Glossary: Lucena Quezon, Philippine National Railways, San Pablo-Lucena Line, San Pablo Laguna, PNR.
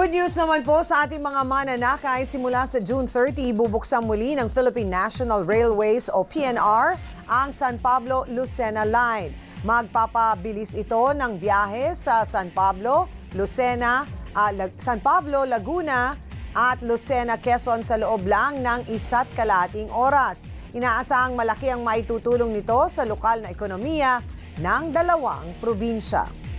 Good news naman po sa ating mga mananakay. Simula sa June 30, bubuksan muli ng Philippine National Railways o PNR ang San Pablo-Lucena Line. Magpapabilis ito ng biyahe sa San Pablo, Laguna at Lucena Quezon sa loob lang ng 1.5 oras. Inaasahang malaki ang maitutulong nito sa lokal na ekonomiya ng dalawang probinsya.